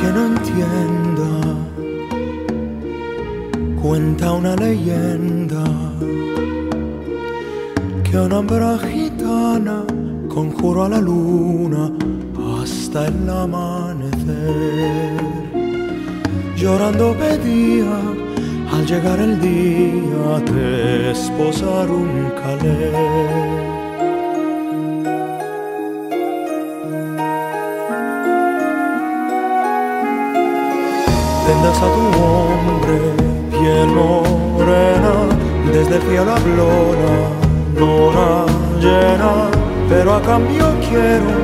Que no entienda, cuenta una leyenda que una hembra gitana conjuró a la luna hasta el amanecer. Llorando pedía al llegar el día de esposar un calé. Tendas a tu hombre, piel morena, desde fiel a Blora, lora llena, pero a cambio quiero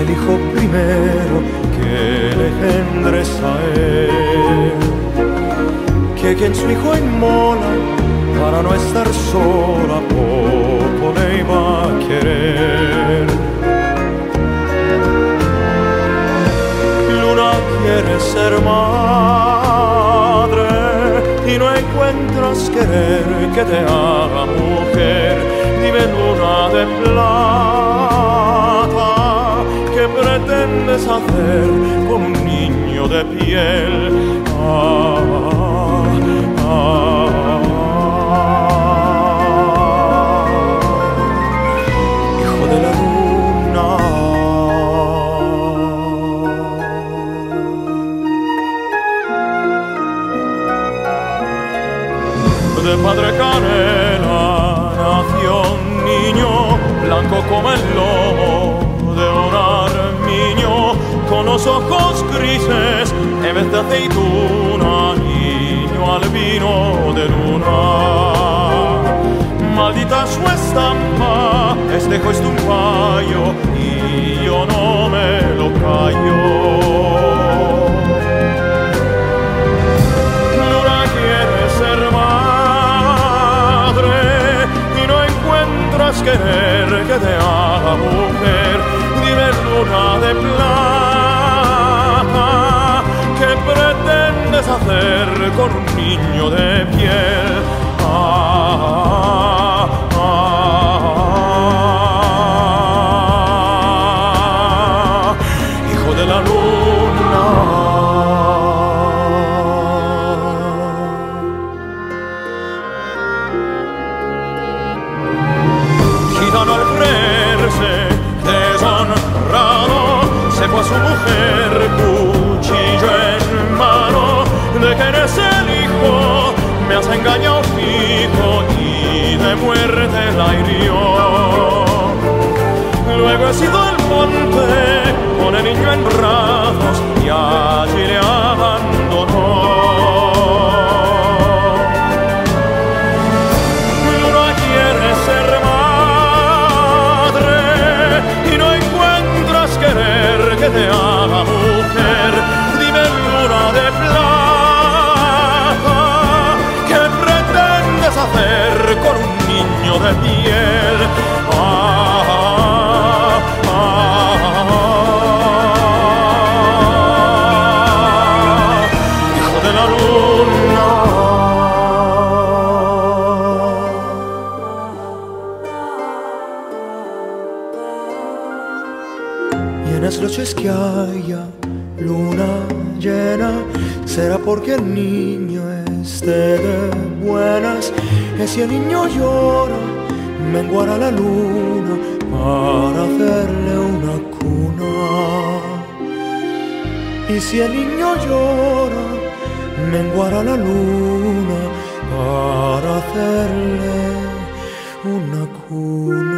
el hijo primero que le engendres a él. Que quien su hijo inmola, para no estar sola, poco le iba a querer. Luna quiere ser más y no encuentras querer que te haga mujer. Dime, luna de plata, ¿qué pretendes hacer con un niño de piel? Ah, ah, ah, ah. Hijo de la luna, de padre canela nació un niño blanco como el lomo de un armiño, con los ojos grises en vez de aceituna, niño albino de luna. Maldita su estampa, este hijo es un payo y yo no me lo callo. Querer que te haga mujer, dime luna de plata, ¿qué pretendes hacer con un niño de piel? Ah, ah, ah, ah, hijo de la luna. A su mujer, cuchillo en mano, de que eres el hijo, me has engañado fijo y de muerte la hirió. Luego he sido al monte con el niño en brazos y allí le abandonó. Que te haga mujer, dime luna de plata, ¿qué pretendes hacer con un niño de piel? Ah, ah, ah, ah, ah, hijo de la luna. Las noches que haya luna llena será porque el niño esté de buenas, que si el niño llora menguará la luna para hacerle una cuna, y si el niño llora menguará la luna para hacerle una cuna.